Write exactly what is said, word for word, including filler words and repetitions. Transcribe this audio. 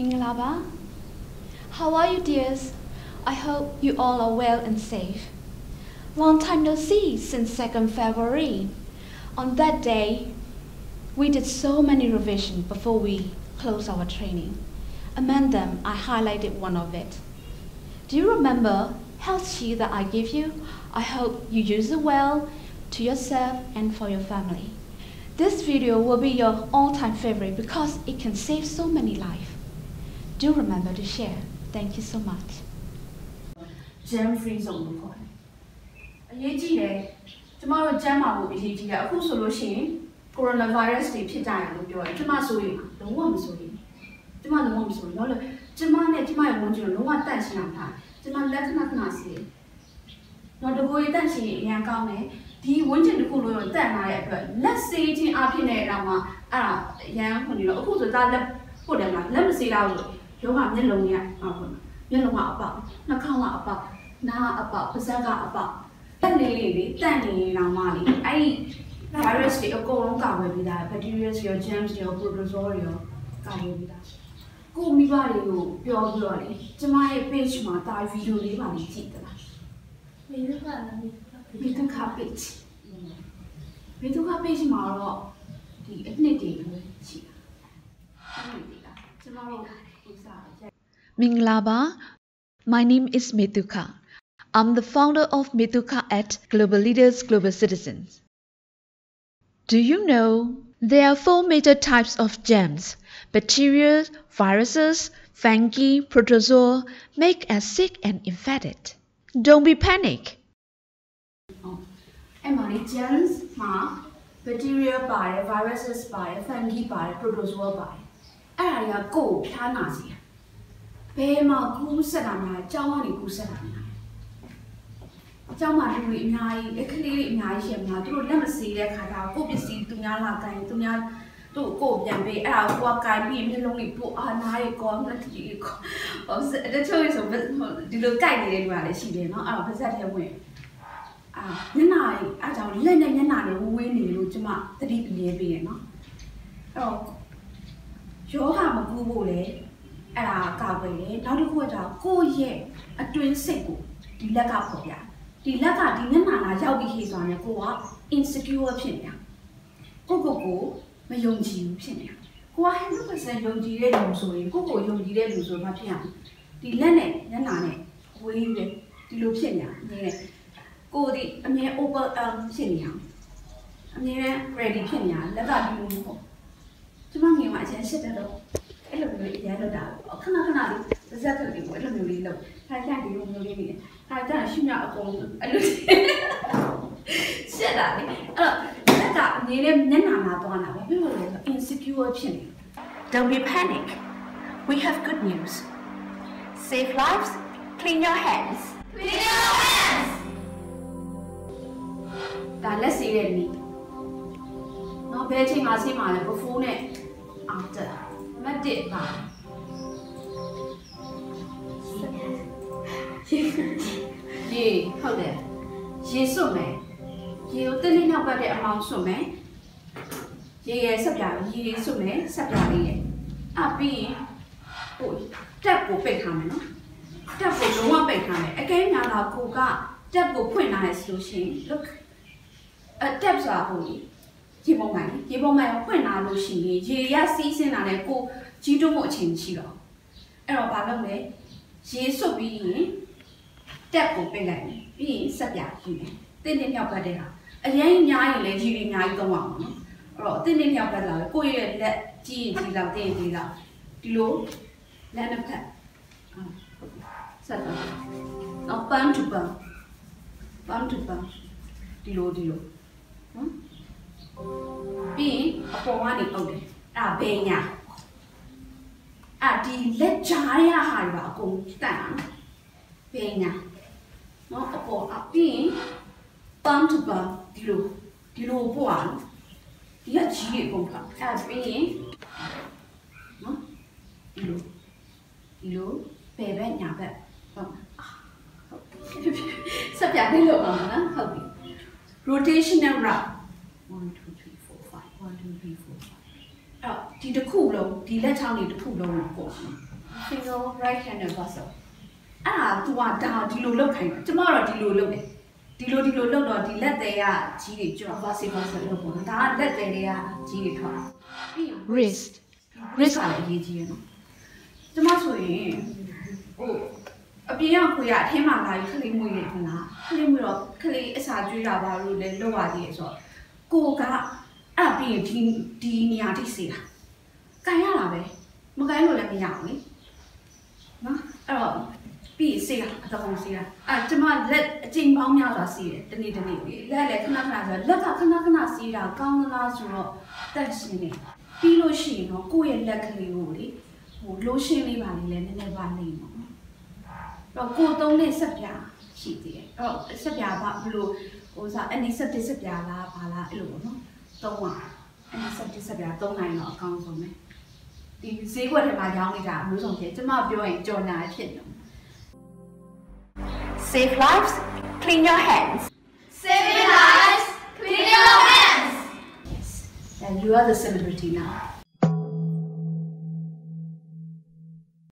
Mingalaba. How are you, dears? I hope you all are well and safe. Long time no see since second February. On that day, we did so many revisions before we closed our training. Among them, I highlighted one of it. Do you remember health sheet that I give you? I hope you use it well to yourself and for your family. This video will be your all-time favorite because it can save so many lives. Do remember to share. Thank you so much. Jam-free zone report. Tomorrow, Gemma will be teaching a full solution. Coronavirus is a time of your Jamasu. The woman's way. The man wants to know. Jemma let my own children what that's not. Jemma let not nasty. Not the boy that she young county. The winter the cooler than I ever. Let's say it in Apine Rama. Ah, young when you know who's a dad. Put them up. Let me see out. You have the long yet. You know about. Nakama about. Now about. Pasaga about. Tan này tan này làm mà đi, ai virus thì ở cô nó cả về bị đá, bacteria thì ở germs thì ở protozoa thì ở cả về bị đá. Cô mi vào đi rồi, béo béo đi, chứ mà cái page mà ta video đi mà đi chết đó. Metuka page, Metuka page mà lo thì ít nhất thì người chết. Minglaba, my name is Metuka. I'm the founder of Metuka at Global Leaders, Global Citizens. Do you know there are four major types of germs? Bacteria, viruses, fungi, protozoa make us sick and infected. Don't be panic. Germs, bacteria, viruses, fungi, protozoa. Trong mà tụi nhai, cái khi nhai xem mà tụi nó làm gì đấy, khai thác, cố biết gì tụi nhai là cái, tụi nhai tụi cố nhận về, à, qua cái bìm thì lông lì bộ, à, nai con nó chỉ có, nó chơi rồi vẫn đi lưới cày để mà để chỉ để nó, à, phải ra theo người, à, như này, à, cháu lên đây như này để vui này luôn chứ mà, ta đi về về nó, rồi, chỗ hàng mà cô bù đấy, à, cả về nó đi qua đó, cô về, à, tuyến sẹt của, đi ra gặp họ vậy. Thì là cả thì nhân mà là giao bị hì rồi này cô á insecure phiền nhá, cô cô cô mà dùng gì phiền nhá, cô á hết lúc mà dùng gì để lừa rồi, cô cô dùng gì để lừa rồi mà phiền, thì là này nhân là này, cô yêu đấy, thì lừa phiền nhá, như này, cô thì anh ấy over phiền nhá, anh ấy ready phiền nhá, là cả thì lừa rồi, chứ mà người ngoại sẽ chết đấy đâu, cái lừa người dễ đâu đâu, khăn nào khăn nào đi. Ra thử thì mỗi lần nhiều lý lộc hai trang thì dùng nhiều lý mình hai trang là siêu nhạo của anh luôn sẽ là ờ tất cả những em nhân hàng nào toàn nào biết rồi là insecure chuyện. Don't be panic. We have good news. Save lives. Clean your hands. Clean your hands. Đã lấy gì để mình? Nó bé chỉ mà chỉ mà là có phun này. After mất điện mà. Gì không đấy, gì số mấy, gì ở tên nào vậy để mong số mấy, gì sắp giờ gì số mấy sắp giờ gì, à bi, ôi, chắc bố bệnh hàm nó, chắc bố đúng không bệnh hàm, cái cái nhà là cô cả, chắc bố quên là sự kiện, lúc, à chắc giờ hồi, chỉ mong mày, chỉ mong mày quên là lúc gì, chỉ là xí xí là này cô, chỉ trong một chuyện chỉ đó, em là ba lần đấy. Chỉ số bị đẹp của bên này bị sập giả gì này tên liên hiệp là đây à anh ấy nhai lấy gì nhai toàn ngọng rồi tên liên hiệp là lời cùi là gì gì là tên gì là lúa là nấm thật sập nó bán chụp bằng bán chụp bằng đi lúa đi lúa bị ở ngoài này ở đây à bên nhà à đi lấy trái à hải vào cùng tảng về nhà nó ở bộ ấp đi bán chụp bờ đi lô đi lô buồn đi ăn chè cùng thằng à về nó đi lô đi lô về về nhà về sắp giờ đi lô ở đó học đi rotational round one two three four five one two three four five 啊，你的窟窿，你来唱你的窟窿，我。single right handed person. À, tụi ta đã đi lùi lùi khay, chúng ta đã đi lùi lùi, đi lùi đi lùi lùi rồi đi lết đây à, chỉ để cho bác sĩ bác sĩ lùi bọn ta lết đây đây à, chỉ để thôi. Risk, risk là gì chứ? Chúng ta suy, ô, ở bên nhà cô ấy thêm mà lại cái này mùi này nữa, cái này mùi đó, cái này sao chú ra vào lùi lùi vào đi rồi, cô cả, à bên đi đi nhà đi xí à, cái nhà nào vậy? Mà cái người làm gì vậy? Nó, à. Bị xì à, tao không xì à, à, chúng ta lết chim bao nhiêu là xì, tên này tên này, lết lết cái nào cái nào rồi, lết cái nào cái nào xì là con cái nào rồi, tên xì này, bị lối xì nó, cô ấy lết cái này rồi đi, lối xì này vào này lên lên vào này nó, rồi cô tông này sập nhà, xì thế, rồi sập nhà vào luôn, ôi sao anh ấy sập thì sập nhà là bà là luôn nó, tông à, anh ấy sập thì sập nhà tông này nó con rồi này, thì xí qua thì bà giáo người ta muốn dùng thế, chúng ta biểu hiện cho nhà thiện lắm. Save lives, clean your hands. Save lives, clean your hands. Yes, and you are the celebrity now.